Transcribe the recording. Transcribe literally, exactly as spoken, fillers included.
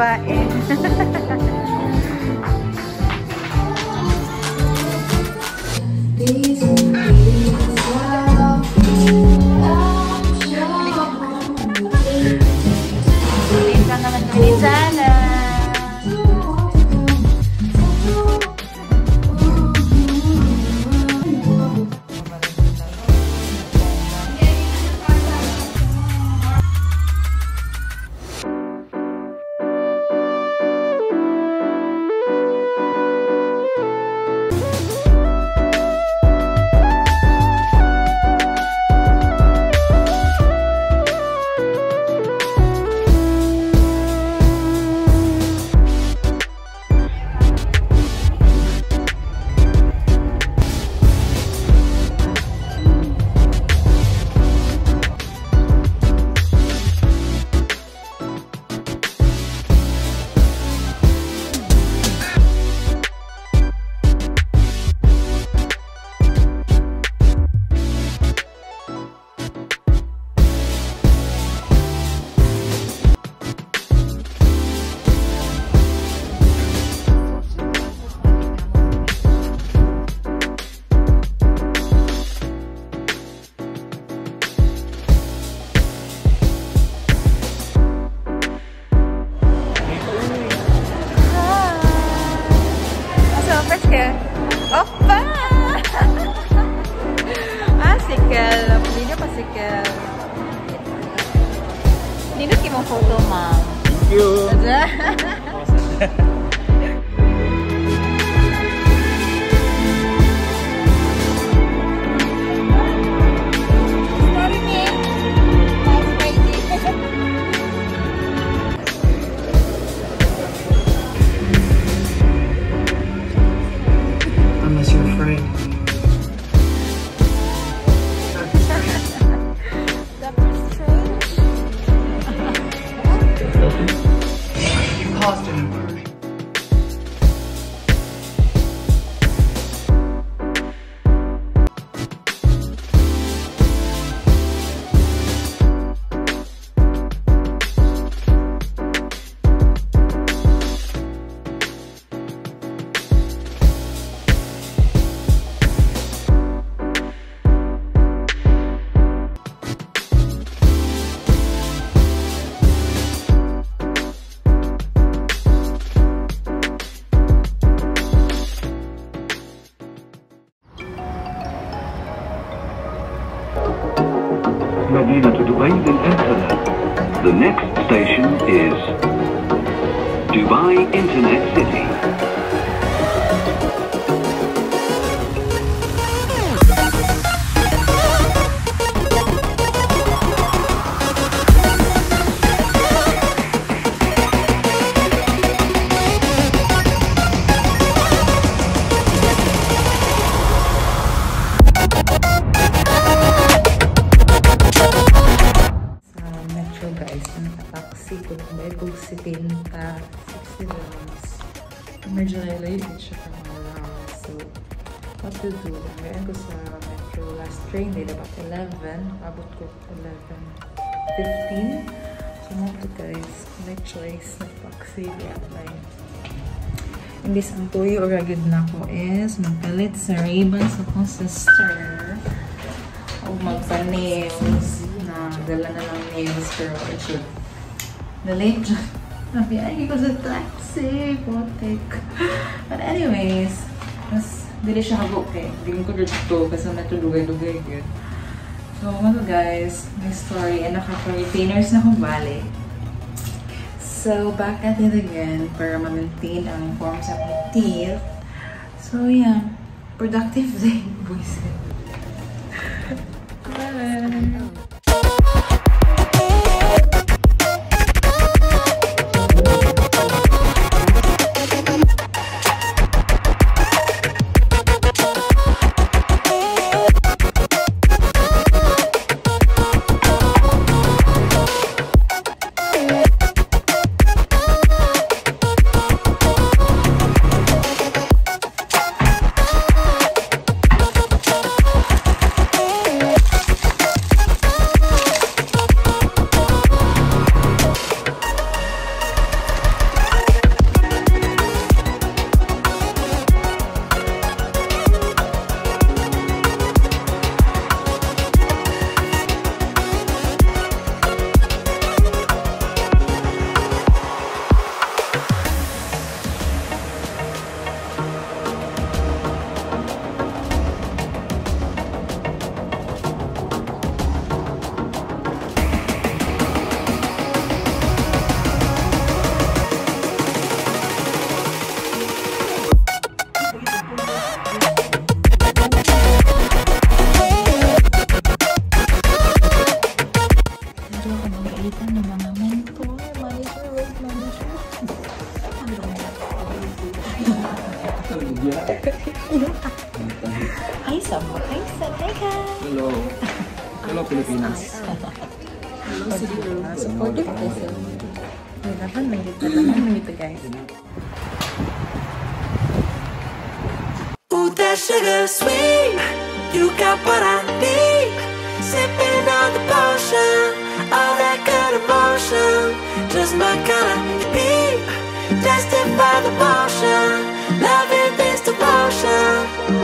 babae. مدينة دبي للانترنت. The next station is Dubai Internet City. To do. Mayroon ko sa metro last train day, dapat eleven. Abot ko eleven fifteen. So, mga guys, may choice na taxi. Imbis ang tuyo or agad na ko is magpalit sa ribbons akong sister. O magpa-nails na dala na ng nails. Pero I should nalate dyan. Nabiyagi ko sa taxi. Potek. But anyways, mas dili siya mag-book eh. Hindi ko dito kasi natulugay-lugay yun. So, mga guys, my story. And nakaka-retainers na kong bali. So, back at it again para ma-maintain ang form sa mga teeth. So, yeah. Productive day, boys. Bye! Kaisa. Kaisa, Kaisa. Hello. Hello, Pilipinas. Hello, Pilipinas. Supportive person. May naman, may dito. Naman, may dito, guys. Ooh, that sugar sweet. You got what I need. Sipping on the potion. All that good emotion. Just my kind of beat. Tested by the potion. Loving this devotion.